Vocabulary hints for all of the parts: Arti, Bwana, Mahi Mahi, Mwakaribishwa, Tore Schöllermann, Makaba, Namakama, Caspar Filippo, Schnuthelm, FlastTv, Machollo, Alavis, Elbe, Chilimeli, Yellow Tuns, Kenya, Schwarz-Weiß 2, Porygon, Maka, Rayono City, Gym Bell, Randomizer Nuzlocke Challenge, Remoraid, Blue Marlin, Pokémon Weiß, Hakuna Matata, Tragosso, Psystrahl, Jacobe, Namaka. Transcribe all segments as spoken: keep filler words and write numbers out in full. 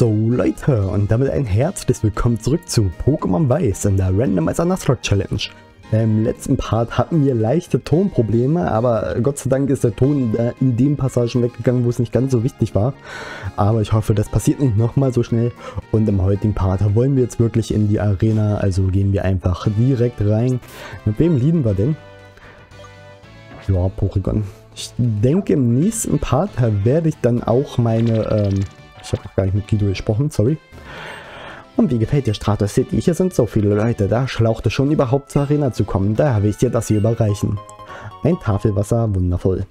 So Leute, und damit ein herzliches Willkommen zurück zu Pokémon Weiß in der Randomizer Nuzlocke Challenge. Im letzten Part hatten wir leichte Tonprobleme, aber Gott sei Dank ist der Ton in den Passagen weggegangen, wo es nicht ganz so wichtig war. Aber ich hoffe, das passiert nicht nochmal so schnell. Und im heutigen Part wollen wir jetzt wirklich in die Arena, also gehen wir einfach direkt rein. Mit wem lieben wir denn? Ja, Porygon. Ich denke, im nächsten Part werde ich dann auch meine... Ähm, ich habe gar nicht mit Guido gesprochen, sorry. Und wie gefällt dir Stratos City? Hier sind so viele Leute, da schlaucht es schon überhaupt zur Arena zu kommen. Daher will ich dir das hier überreichen. Ein Tafelwasser, wundervoll.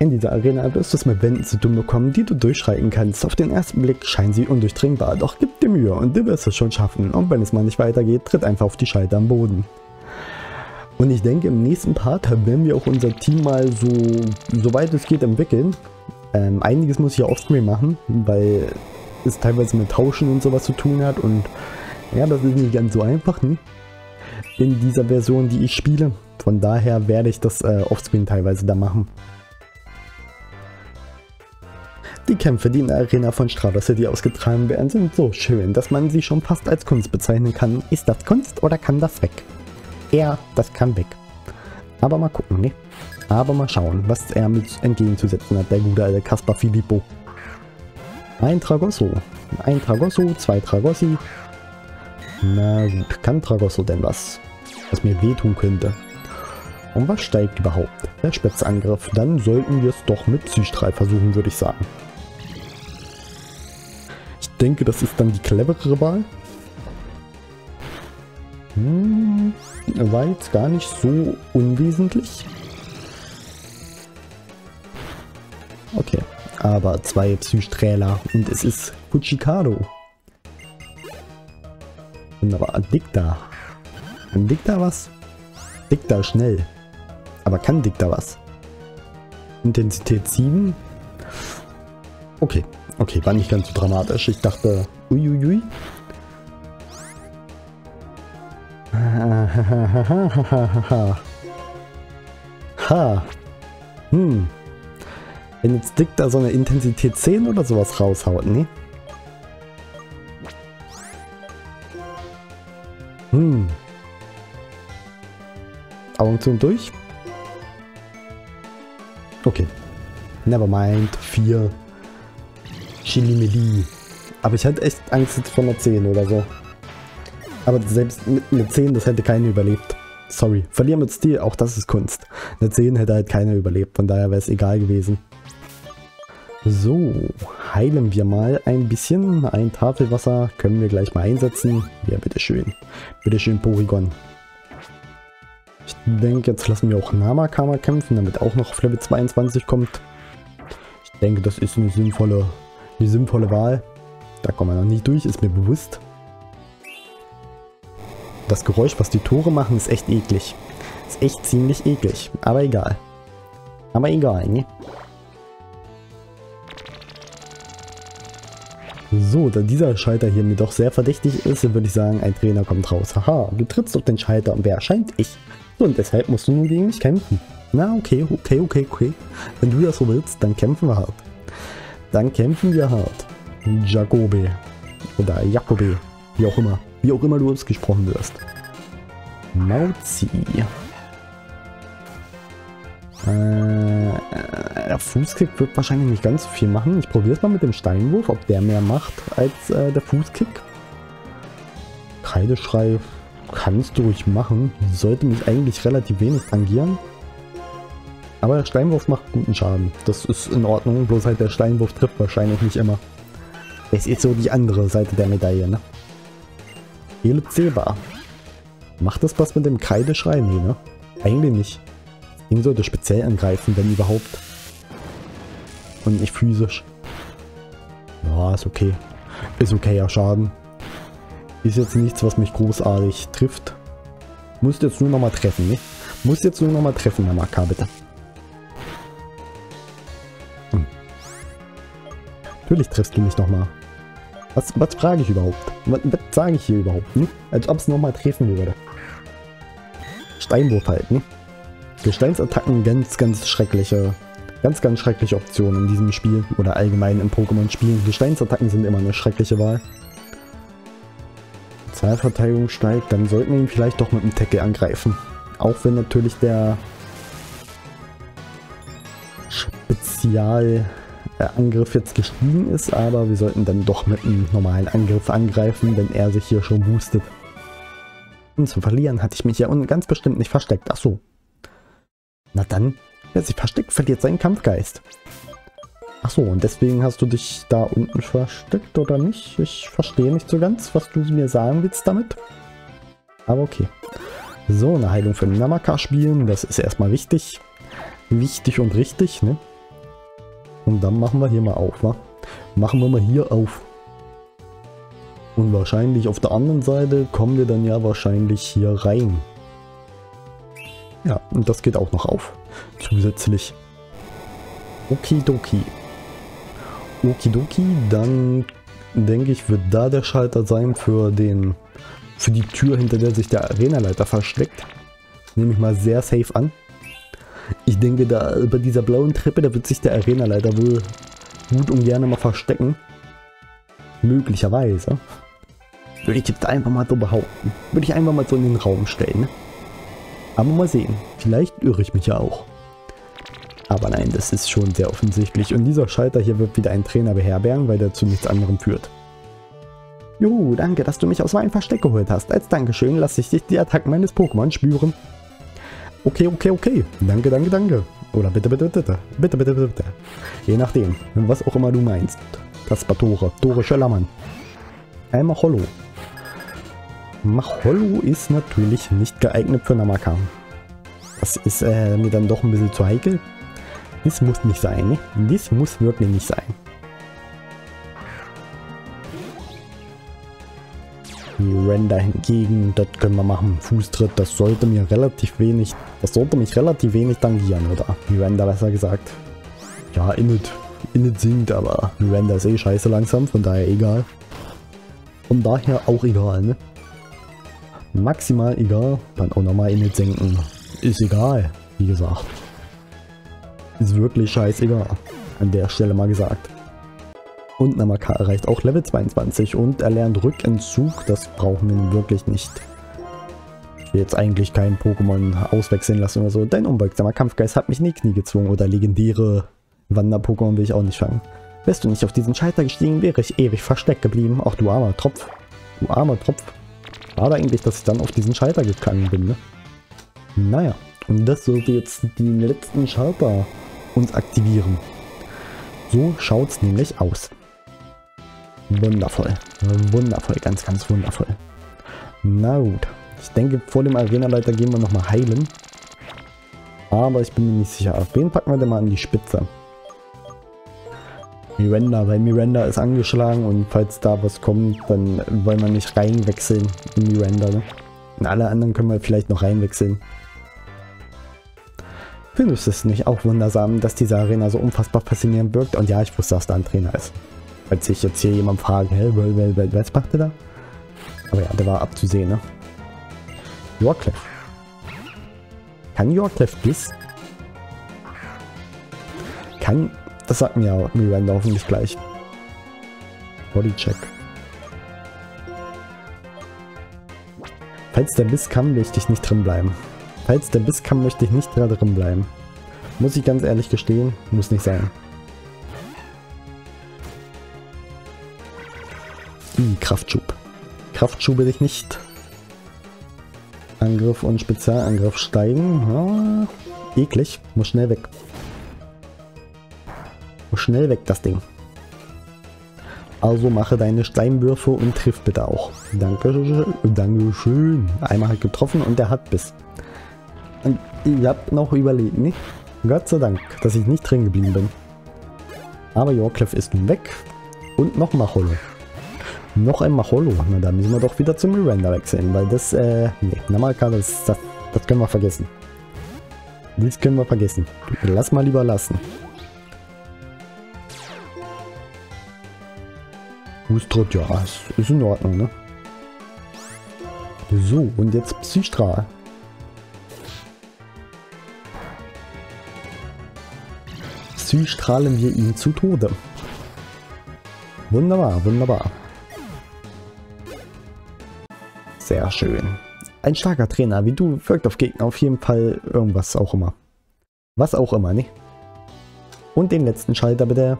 In dieser Arena wirst du es mit Wänden zu tun bekommen, die du durchschreiten kannst. Auf den ersten Blick scheinen sie undurchdringbar, doch gib dir Mühe und du wirst es schon schaffen. Und wenn es mal nicht weitergeht, tritt einfach auf die Scheiter am Boden. Und ich denke, im nächsten Part werden wir auch unser Team mal so, soweit es geht, entwickeln. Ähm, einiges muss ich ja offscreen machen, weil... es teilweise mit Tauschen und sowas zu tun hat und ja, das ist nicht ganz so einfach, ne? In dieser Version, die ich spiele. Von daher werde ich das äh, offscreen teilweise da machen. Die Kämpfe, die in der Arena von Stratos City ausgetragen werden, sind so schön, dass man sie schon fast als Kunst bezeichnen kann. Ist das Kunst oder kann das weg? Ja, das kann weg. Aber mal gucken, ne? Aber mal schauen, was er mit entgegenzusetzen hat, der gute alte Caspar Filippo. Ein Tragosso, ein Tragosso, zwei Tragossi. Na gut, kann Tragosso denn was, was mir wehtun könnte? Und was steigt überhaupt? Der Spitzangriff, dann sollten wir es doch mit Psystrahl versuchen, würde ich sagen. Ich denke, das ist dann die cleverere Wahl. Hm, war jetzt gar nicht so unwesentlich. Okay. Aber zwei Psysträhler und es ist Fuchikado. Wunderbar, Dick da. Kann Dick da was? Dick da schnell. Aber kann Dick da was? Intensität sieben. Okay, okay, war nicht ganz so dramatisch. Ich dachte, uiuiui. Ha. Hm. Wenn jetzt Dick da so eine Intensität zehn oder sowas raushaut, ne? Hm. Augen zu und durch. Okay. Nevermind. vier. Chilimeli. Aber ich hatte echt Angst jetzt vor einer zehn oder so. Aber selbst mit einer zehn, das hätte keiner überlebt. Sorry. Verlieren mit Stil, auch das ist Kunst. Eine zehn hätte halt keiner überlebt, von daher wäre es egal gewesen. So, heilen wir mal ein bisschen. Ein Tafelwasser können wir gleich mal einsetzen. Ja, bitteschön. Bitteschön, Porygon. Ich denke, jetzt lassen wir auch Namakama kämpfen, damit auch noch auf Level zweiundzwanzig kommt. Ich denke, das ist eine sinnvolle, eine sinnvolle Wahl. Da kommen wir noch nicht durch, ist mir bewusst. Das Geräusch, was die Tore machen, ist echt eklig. Ist echt ziemlich eklig, aber egal. Aber egal, ne? So, da dieser Schalter hier mir doch sehr verdächtig ist, würde ich sagen, ein Trainer kommt raus. Haha, du trittst auf den Schalter und wer erscheint? Ich. So, und deshalb musst du nun gegen mich kämpfen. Na, okay, okay, okay, okay. Wenn du das so willst, dann kämpfen wir hart. Dann kämpfen wir hart. Jacobe. Oder Jacobe. Wie auch immer. Wie auch immer du ausgesprochen wirst. Mauzi. Äh, der Fußkick wird wahrscheinlich nicht ganz so viel machen. Ich probiere es mal mit dem Steinwurf, ob der mehr macht als äh, der Fußkick. Kreideschrei kannst du ruhig machen. Sollte mich eigentlich relativ wenig tangieren. Aber der Steinwurf macht guten Schaden. Das ist in Ordnung, bloß halt der Steinwurf trifft wahrscheinlich nicht immer. Es ist so die andere Seite der Medaille, ne? Elipzilber. Macht das was mit dem Kreideschrei? Nee, ne? Eigentlich nicht. Ihn sollte speziell angreifen, wenn überhaupt. Und nicht physisch. Ja, ist okay. Ist okay, ja, Schaden. Ist jetzt nichts, was mich großartig trifft. Muss jetzt nur nochmal treffen, ne? Muss jetzt nur nochmal treffen, Herr Maka, bitte. Hm. Natürlich triffst du mich nochmal. Was, was frage ich überhaupt? Was, was sage ich hier überhaupt, ne? Als ob es nochmal treffen würde. Steinwurf halt, ne? Gesteinsattacken, ganz, ganz schreckliche Ganz, ganz schreckliche Option in diesem Spiel oder allgemein in Pokémon-Spielen. Gesteinsattacken sind immer eine schreckliche Wahl. Zahlverteidigung steigt, dann sollten wir ihn vielleicht doch mit dem Tackle angreifen. Auch wenn natürlich der Spezialangriff jetzt gestiegen ist, aber wir sollten dann doch mit einem normalen Angriff angreifen, wenn er sich hier schon boostet. Und zum Verlieren hatte ich mich ja ganz bestimmt nicht versteckt. Achso. Na dann, wer sich versteckt, verliert seinen Kampfgeist. Achso, und deswegen hast du dich da unten versteckt, oder nicht? Ich verstehe nicht so ganz, was du mir sagen willst damit. Aber okay. So, eine Heilung für den Namaka spielen, das ist erstmal wichtig. Wichtig und richtig, ne? Und dann machen wir hier mal auf, wa? Machen wir mal hier auf. Und wahrscheinlich auf der anderen Seite kommen wir dann ja wahrscheinlich hier rein. Ja, und das geht auch noch auf. Zusätzlich. Okidoki. Okidoki, dann denke ich, wird da der Schalter sein für den, für die Tür, hinter der sich der Arenaleiter versteckt. Nehme ich mal sehr safe an. Ich denke, da über dieser blauen Treppe, da wird sich der Arenaleiter wohl gut und gerne mal verstecken. Möglicherweise. Würde ich jetzt einfach mal so behaupten. Würde ich einfach mal so in den Raum stellen. Aber mal sehen. Vielleicht irre ich mich ja auch. Aber nein, das ist schon sehr offensichtlich. Und dieser Schalter hier wird wieder einen Trainer beherbergen, weil der zu nichts anderem führt. Juhu, danke, dass du mich aus meinem Versteck geholt hast. Als Dankeschön lasse ich dich die Attacken meines Pokémon spüren. Okay, okay, okay. Danke, danke, danke. Oder bitte, bitte, bitte. Bitte, bitte, bitte, bitte. Je nachdem, was auch immer du meinst. Kaspar Tore. Tore Schöllermann. Ein Machollo. Machollo ist natürlich nicht geeignet für Namaka. Das ist äh, mir dann doch ein bisschen zu heikel. Das muss nicht sein, ne? Das muss wirklich nicht sein. Render hingegen, das können wir machen. Fußtritt, das sollte mir relativ wenig, das sollte mich relativ wenig tangieren, oder? Render besser gesagt. Ja, Init. Init sinkt, aber Render ist eh scheiße langsam, von daher egal. Von daher auch egal, ne? Maximal egal. Dann auch nochmal Init sinken. Ist egal, wie gesagt. Ist wirklich scheißegal. An der Stelle mal gesagt. Und Namaka erreicht auch Level zweiundzwanzig und erlernt Rückentzug. Das brauchen wir wirklich nicht. Ich will jetzt eigentlich keinen Pokémon auswechseln lassen oder so. Dein unbeugsamer Kampfgeist hat mich in die Knie gezwungen. Oder legendäre Wander-Pokémon will ich auch nicht fangen. Wärst du nicht auf diesen Schalter gestiegen, wäre ich ewig versteckt geblieben. Auch du armer Tropf. Du armer Tropf. Schade eigentlich, dass ich dann auf diesen Schalter gegangen bin, ne? Naja. Und das sollte jetzt den letzten Schalter uns aktivieren. So schaut's nämlich aus. Wundervoll. Wundervoll. Ganz, ganz wundervoll. Na gut. Ich denke, vor dem Arenaleiter gehen wir nochmal heilen. Aber ich bin mir nicht sicher. Auf wen packen wir denn mal an die Spitze? Miranda, weil Miranda ist angeschlagen und falls da was kommt, dann wollen wir nicht reinwechseln in Miranda. Ne? Und alle anderen können wir vielleicht noch reinwechseln. Findest du es nicht auch wundersam, dass diese Arena so unfassbar faszinierend wirkt? Und ja, ich wusste, dass da ein Trainer ist. Falls sich jetzt hier jemand fragt, hey, was macht der da? Aber ja, der war abzusehen, ne? Yorklef. Kann Yorklef bis? Kann. Das sagt mir ja Miranda hoffentlich gleich. Bodycheck. Falls der Biss kann, möchte ich nicht drin bleiben. Falls der Biss kann, möchte ich nicht da drin bleiben. Muss ich ganz ehrlich gestehen, muss nicht sein. Ih, Kraftschub. Kraftschub will ich nicht. Angriff und Spezialangriff steigen. Ja, eklig. Muss schnell weg. Muss schnell weg, das Ding. Also mache deine Steinwürfe und triff bitte auch. Danke, Dankeschön. Einmal hat getroffen und der hat Biss. Und ich hab noch überlegt, ne? Gott sei Dank, dass ich nicht drin geblieben bin. Aber Yorklef ist nun weg. Und noch Machollo. Noch ein Machollo. Na, da müssen wir doch wieder zum Miranda wechseln, weil das, äh, ne, Namaka, das, das, das können wir vergessen. Dies können wir vergessen. Lass mal lieber lassen. Fußtritt, ja, ist in Ordnung, ne? So, und jetzt Psystrahl. Psy strahlen wir ihn zu Tode. Wunderbar, wunderbar. Sehr schön. Ein starker Trainer wie du wirkt auf Gegner auf jeden Fall irgendwas auch immer. Was auch immer, ne? Und den letzten Schalter bitte.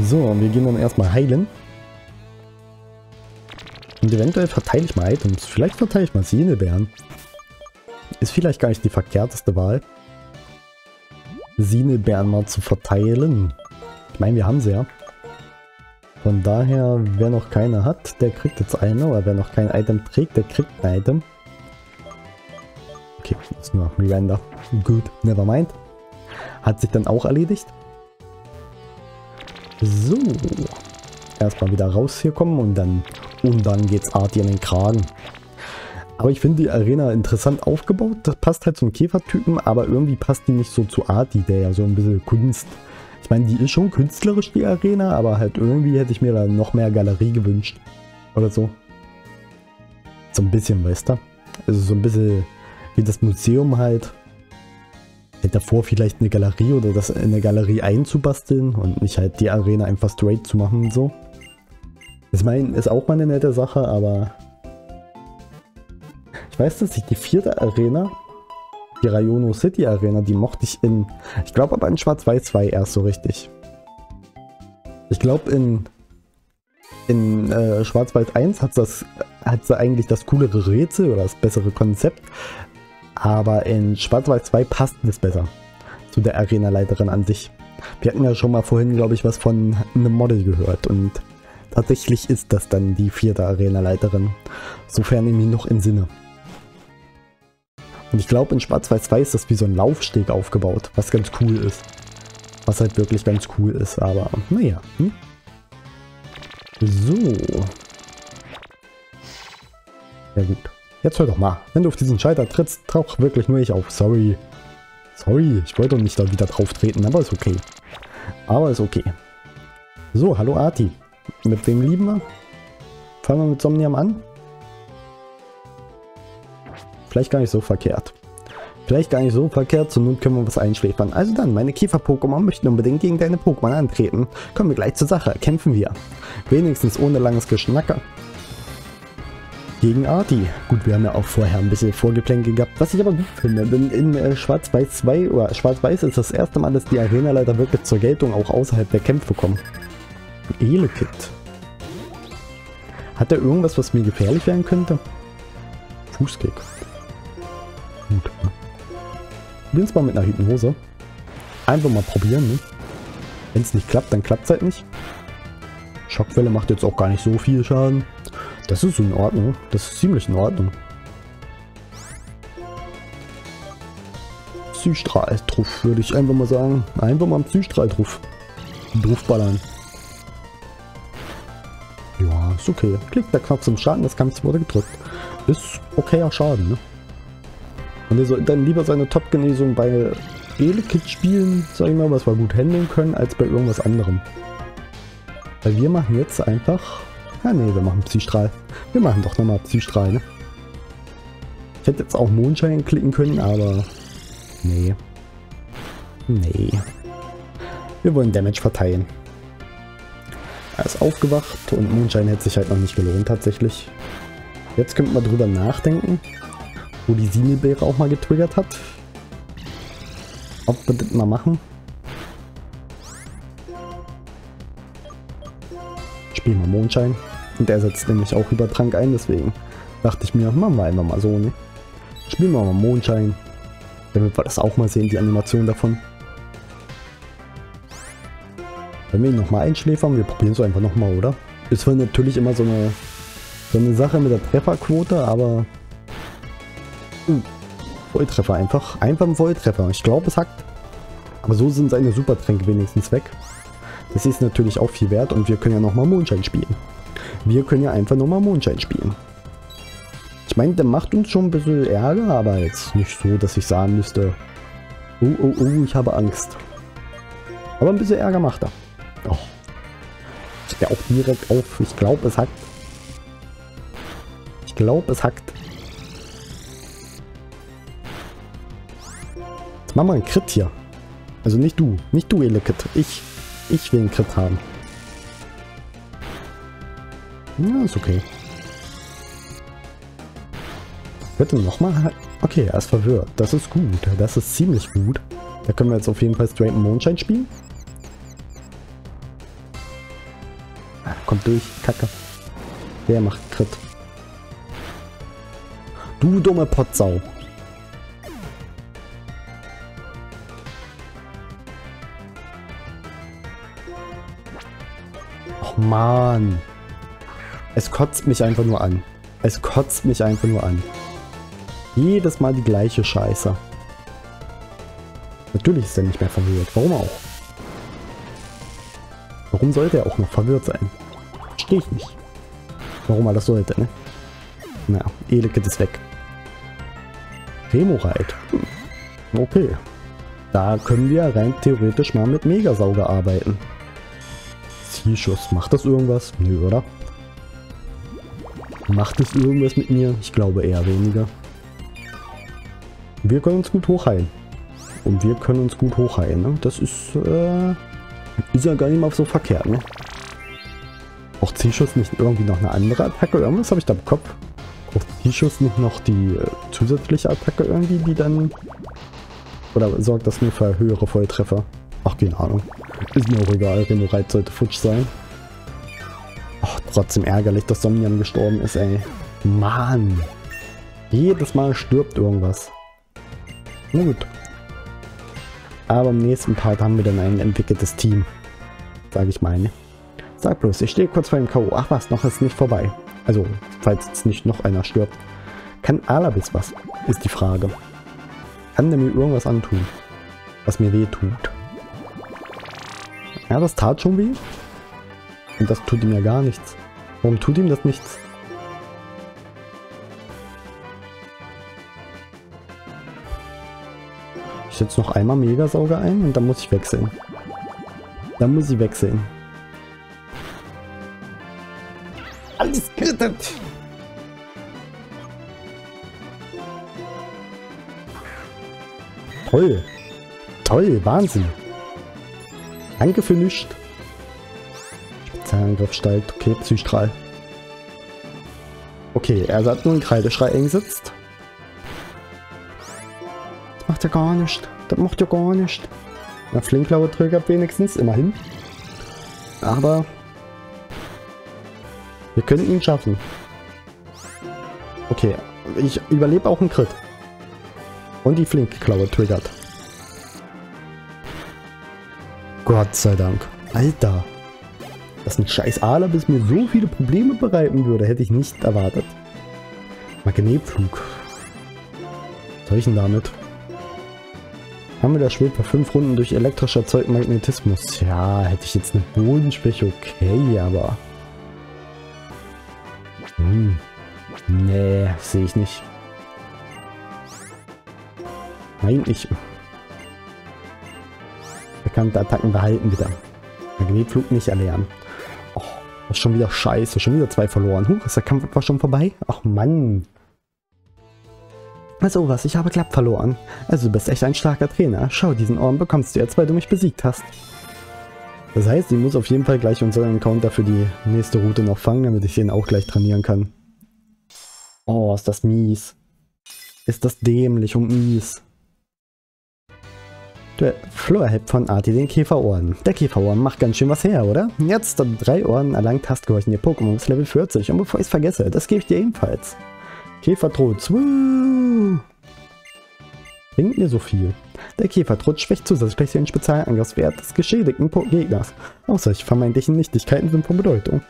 So, wir gehen dann erstmal heilen. Und eventuell verteile ich mal Items. Vielleicht verteile ich mal Sinebären. Ist vielleicht gar nicht die verkehrteste Wahl. Sinebären mal zu verteilen. Ich meine, wir haben sie ja. Von daher, wer noch keine hat, der kriegt jetzt eine. Oder wer noch kein Item trägt, der kriegt ein Item. Okay, das ist nur Miranda. Gut, nevermind. Hat sich dann auch erledigt. So. Erstmal wieder raus hier kommen und dann, und dann geht's Arti in den Kragen. Aber ich finde die Arena interessant aufgebaut. Das passt halt zum Käfertypen, aber irgendwie passt die nicht so zu Arti, der ja so ein bisschen Kunst. Ich meine, die ist schon künstlerisch, die Arena, aber halt irgendwie hätte ich mir da noch mehr Galerie gewünscht. Oder so. So ein bisschen, weißt du? Also so ein bisschen wie das Museum halt. Halt davor vielleicht eine Galerie oder das in eine Galerie einzubasteln und nicht halt die Arena einfach straight zu machen und so. Ich meine, ist auch mal eine nette Sache, aber... Ich weiß, dass ich die vierte Arena, die Rayono City Arena, die mochte ich in... Ich glaube aber in Schwarz-Weiß zwei erst so richtig. Ich glaube in... In äh, Schwarz-Weiß eins hat das, hat sie eigentlich das coolere Rätsel oder das bessere Konzept. Aber in Schwarz-Weiß zwei passt es besser zu der Arenaleiterin an sich. Wir hatten ja schon mal vorhin, glaube ich, was von einem Model gehört und tatsächlich ist das dann die vierte Arenaleiterin, sofern ich mich noch im Sinne. Und ich glaube, in Schwarz-Weiß zwei ist das wie so ein Laufsteg aufgebaut, was ganz cool ist. Was halt wirklich ganz cool ist, aber naja. Hm? So. Ja gut. Jetzt hör doch mal, wenn du auf diesen Schalter trittst, tauch wirklich nur ich auf. Sorry. Sorry, ich wollte doch nicht da wieder drauf treten, aber ist okay. Aber ist okay. So, hallo Arti. Mit wem lieben wir? Fangen wir mit Somniam an? Vielleicht gar nicht so verkehrt. Vielleicht gar nicht so verkehrt, zur Not können wir was einschläfern. Also dann, meine Käfer-Pokémon möchten unbedingt gegen deine Pokémon antreten. Kommen wir gleich zur Sache, kämpfen wir. Wenigstens ohne langes Geschnacker. Gegen Arti. Gut, wir haben ja auch vorher ein bisschen Vorgeplänkel gehabt, was ich aber gut finde, denn in äh, Schwarz-Weiß zwei oder Schwarz-Weiß ist das erste Mal, dass die Arenaleiter wirklich zur Geltung auch außerhalb der Kämpfe kommen. Elekid. Hat er irgendwas, was mir gefährlich werden könnte? Fußkick. Gut. Übrigens mal mit einer Hypnose. Einfach mal probieren, ne? Wenn es nicht klappt, dann klappt es halt nicht. Schockwelle macht jetzt auch gar nicht so viel Schaden. Das ist in Ordnung. Das ist ziemlich in Ordnung. Psystrahl drauf, würde ich einfach mal sagen. Einfach mal einen Psystrahl drauf. Draufballern. Ja, ist okay. Klickt der Knopf zum Schaden, das Kampf wurde gedrückt. Ist okayer Schaden, ne? Und er soll dann lieber seine Top-Genesung bei Elekid spielen, sag ich mal, was wir gut handeln können, als bei irgendwas anderem. Weil wir machen jetzt einfach... Ja, ne, wir machen Psystrahl. Wir machen doch nochmal Psystrahl, ne? Ich hätte jetzt auch Mondschein klicken können, aber... Nee. Nee. Wir wollen Damage verteilen. Er ist aufgewacht und Mondschein hätte sich halt noch nicht gelohnt, tatsächlich. Jetzt könnte man drüber nachdenken, wo die Sinebäre auch mal getriggert hat. Ob wir das mal machen? Spielen wir Mondschein. Und der setzt nämlich auch über Trank ein, deswegen dachte ich mir, machen wir einfach mal so, ne? Spielen wir mal Mondschein, damit wir das auch mal sehen, die Animation davon. Wenn wir ihn nochmal einschläfern, wir probieren es einfach nochmal, oder? Ist halt natürlich immer so eine, so eine Sache mit der Trefferquote, aber... Uh, Volltreffer einfach. Einfach ein Volltreffer. Ich glaube, es hackt. Aber so sind seine Supertränke wenigstens weg. Das ist natürlich auch viel wert und wir können ja nochmal Mondschein spielen. Wir können ja einfach nochmal Mondschein spielen. Ich meine, der macht uns schon ein bisschen Ärger, aber jetzt nicht so, dass ich sagen müsste... Oh, oh, oh, ich habe Angst. Aber ein bisschen Ärger macht er. Oh. Ist der auch direkt auf. Ich glaube, es hackt. Ich glaube, es hackt. Mach mal einen Crit hier. Also nicht du. Nicht du, Elekid. Ich, ich will einen Crit haben. Ja, ist okay. Bitte nochmal. Okay, er ist verwirrt. Das ist gut. Das ist ziemlich gut. Da können wir jetzt auf jeden Fall straight Mondschein spielen. Ah, kommt durch. Kacke. Der macht Crit. Du dumme Potsau. Och man. Es kotzt mich einfach nur an. Es kotzt mich einfach nur an. Jedes Mal die gleiche Scheiße. Natürlich ist er nicht mehr verwirrt. Warum auch? Warum sollte er auch noch verwirrt sein? Verstehe ich nicht. Warum er das sollte, ne? Na, Elekid ist weg. Remoraid. Okay. Da können wir rein theoretisch mal mit Megasauger arbeiten. Zielschuss. Macht das irgendwas? Nö, oder? Macht es irgendwas mit mir? Ich glaube eher weniger. Wir können uns gut hochheilen. Und wir können uns gut hochheilen, ne? Das ist, äh, ist ja gar nicht mal so verkehrt, ne? Auch Zielschuss nicht irgendwie noch eine andere Attacke oder irgendwas habe ich da im Kopf? Auch Zielschuss nicht noch die äh, zusätzliche Attacke irgendwie, die dann... Oder sorgt das nur für höhere Volltreffer? Ach, keine Ahnung. Ist mir auch egal, Remoraid sollte futsch sein. Ach, trotzdem ärgerlich, dass Somniam gestorben ist, ey. Mann! Jedes Mal stirbt irgendwas. Na gut. Aber im nächsten Part haben wir dann ein entwickeltes Team. Sage ich mal, ne? Sag bloß, ich stehe kurz vor dem K O Ach was, noch ist nicht vorbei. Also, falls jetzt nicht noch einer stirbt. Kann Alavis was? Ist die Frage. Kann der mir irgendwas antun? Was mir weh tut? Ja, das tat schon weh. Und das tut ihm ja gar nichts. Warum tut ihm das nichts? Ich setze noch einmal Megasauger ein und dann muss ich wechseln. Dann muss ich wechseln. Alles gerettet! Toll! Toll! Wahnsinn! Danke für nichts! Spezialangriff steigt. Okay, Psystrahl. Okay, er hat nur einen Kreideschrei eingesetzt. Macht ja gar nicht. Das macht ja gar nicht. Na, Flinklaue triggert wenigstens, immerhin. Aber wir können ihn schaffen. Okay, ich überlebe auch einen Crit. Und die Flinkklaue triggert. Gott sei Dank. Alter. Dass ein scheiß Alavis mir so viele Probleme bereiten würde, hätte ich nicht erwartet. Magnetflug. Was soll ich denn damit? Haben wir das Schwert bei fünf Runden durch elektrisch erzeugten Magnetismus. Ja, hätte ich jetzt eine Bodenschwäche, okay, aber... Hm. Nee, sehe ich nicht. Nein, ich... Bekannte Attacken behalten bitte. Magnetflug nicht erlernen. Oh, ist schon wieder scheiße, schon wieder zwei verloren. Huh, ist der Kampf etwa schon vorbei? Ach Mann. Also was, ich habe glatt verloren. Also du bist echt ein starker Trainer. Schau, diesen Orden bekommst du jetzt, weil du mich besiegt hast. Das heißt, ich muss auf jeden Fall gleich unseren Encounter für die nächste Route noch fangen, damit ich den auch gleich trainieren kann. Oh, ist das mies. Ist das dämlich und mies. Der Flo erhält von Arti den Käferorden. Der Käferorden macht ganz schön was her, oder? Jetzt, da du drei Orden erlangt hast, gehorchen dir Pokémon bis Level vierzig. Und bevor ich es vergesse, das gebe ich dir ebenfalls. Käfertrutz. Bringt mir so viel. Der Käfertrutz schwächt zusätzlich den Spezialangriffswert des geschädigten Gegners. Auch solche vermeintlichen Nichtigkeiten sind von Bedeutung.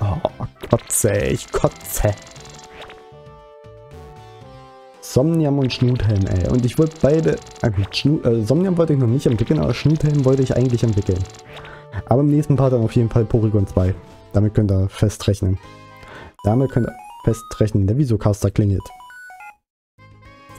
Oh, kotze, ich kotze. Somniam und Schnuthelm, ey. Und ich wollte beide... Ah gut, Schnu, äh, Somniam wollte ich noch nicht entwickeln, aber Schnuthelm wollte ich eigentlich entwickeln. Aber im nächsten Part dann auf jeden Fall Porygon zwei. Damit könnt ihr festrechnen. Damit könnt ihr... festrechnen, der Visocaster klingelt.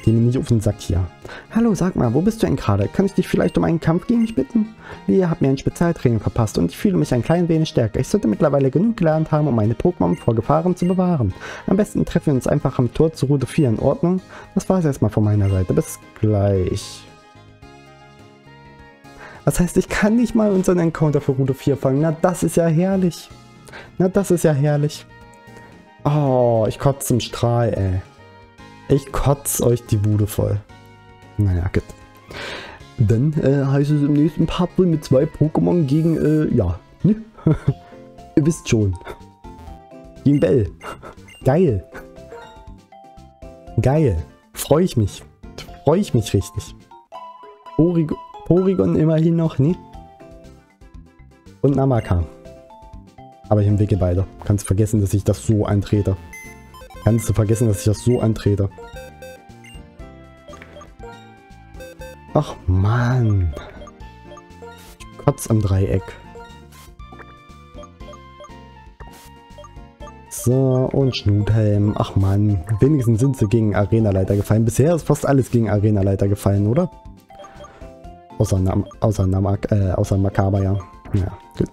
Geh mir nicht auf den Sack hier. Hallo, sag mal, wo bist du denn gerade? Kann ich dich vielleicht um einen Kampf gegen mich bitten? Lea hat mir ein Spezialtraining verpasst und ich fühle mich ein klein wenig stärker. Ich sollte mittlerweile genug gelernt haben, um meine Pokémon vor Gefahren zu bewahren. Am besten treffen wir uns einfach am Tor zu Route vier, in Ordnung? Das war's erstmal von meiner Seite. Bis gleich. Das heißt, ich kann nicht mal unseren Encounter für Route vier fangen. Na, das ist ja herrlich. Na, das ist ja herrlich. Oh, ich kotze im Strahl, ey. Ich kotze euch die Bude voll. Naja, geht. Dann äh, heißt es im nächsten Part wohl mit zwei Pokémon gegen, äh, ja, ne? Ihr wisst schon. Gym Bell. Geil. Geil. Freue ich mich. Freue ich mich richtig. Porygon, Porygon immerhin noch, ne? Und Namaka. Aber ich entwickle beide. Kannst du vergessen, dass ich das so antrete. Kannst du vergessen, dass ich das so antrete. Ach Mann. Kotz am Dreieck. So, und Schnuthelm. Ach Mann. Wenigstens sind sie gegen Arenaleiter gefallen. Bisher ist fast alles gegen Arenaleiter gefallen, oder? Außer Nam- außer Namak- äh, außer Makaba, ja. Ja, gut.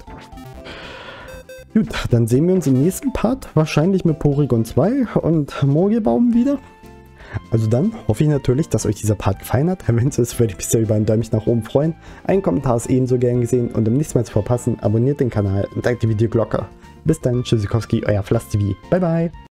Gut, dann sehen wir uns im nächsten Part, wahrscheinlich mit Porygon zwei und Morgelbaum wieder. Also dann hoffe ich natürlich, dass euch dieser Part gefallen hat. Wenn es so ist, würde ich mich sehr über einen Däumchen nach oben freuen. Ein Kommentar ist ebenso gern gesehen und um nichts mehr zu verpassen, abonniert den Kanal und aktiviert die Glocke. Bis dann, Tschüssikowski, euer FlastTv. Bye bye.